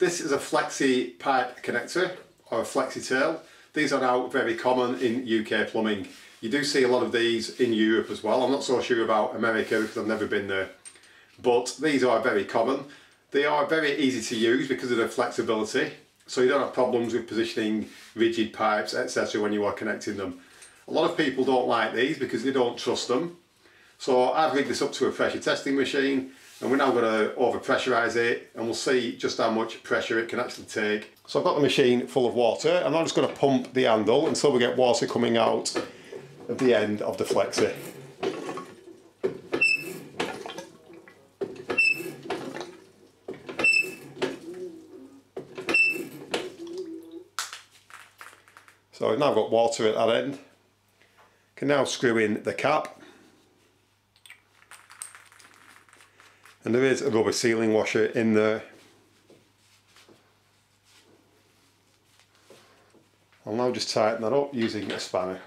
This is a flexi pipe connector or a flexi tail. These are now very common in UK plumbing. You do see a lot of these in Europe as well. I'm not so sure about America because I've never been there. But these are very common. They are very easy to use because of their flexibility. So you don't have problems with positioning rigid pipes, etc. when you are connecting them. A lot of people don't like these because they don't trust them. So I've rigged this up to a pressure testing machine, and we're now going to over-pressurise it, and we'll see just how much pressure it can actually take. So I've got the machine full of water, and I'm just going to pump the handle until we get water coming out at the end of the flexi. So we've now got water at that end. Can now screw in the cap. And there is a rubber sealing washer in there. I'll now just tighten that up using a spanner.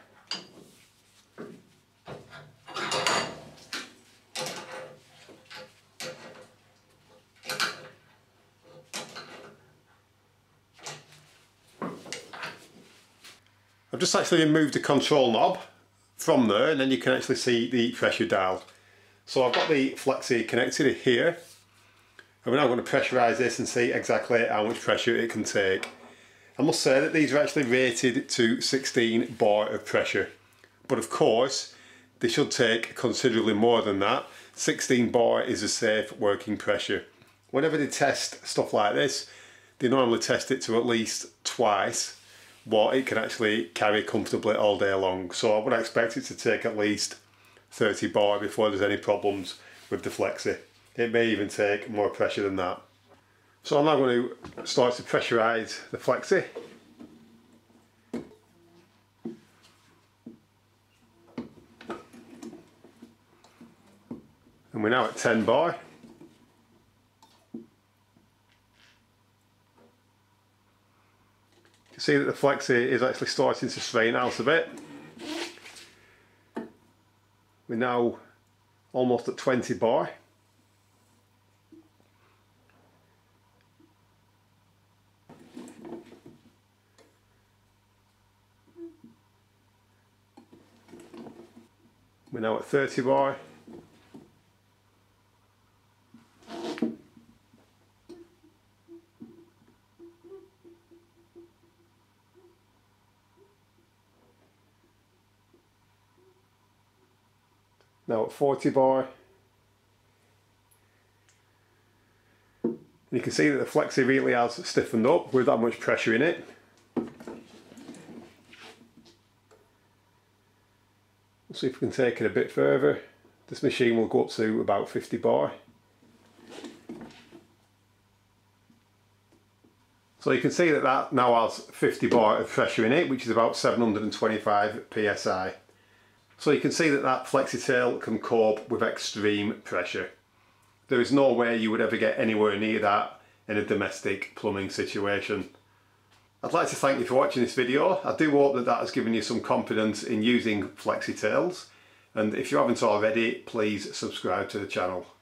I've just actually removed the control knob from there, and then you can actually see the pressure dial. So I've got the flexi connected here, and we're now going to pressurise this and see exactly how much pressure it can take. I must say that these are actually rated to 16 bar of pressure, but of course they should take considerably more than that. 16 bar is a safe working pressure. Whenever they test stuff like this, they normally test it to at least twice what it can actually carry comfortably all day long. So I would expect it to take at least 30 bar before there's any problems with the flexi. It may even take more pressure than that. So I'm now going to start to pressurise the flexi. And we're now at 10 bar. You can see that the flexi is actually starting to strain out a bit. We're now almost at 20 bar. We're now at 30 bar. Now at 40 bar. And you can see that the flexi really has stiffened up with that much pressure in it. We'll see if we can take it a bit further. This machine will go up to about 50 bar. So you can see that that now has 50 bar of pressure in it, which is about 725 psi. So you can see that that flexi tail can cope with extreme pressure. There is no way you would ever get anywhere near that in a domestic plumbing situation. I'd like to thank you for watching this video. I do hope that that has given you some confidence in using flexi tails, and if you haven't already, please subscribe to the channel.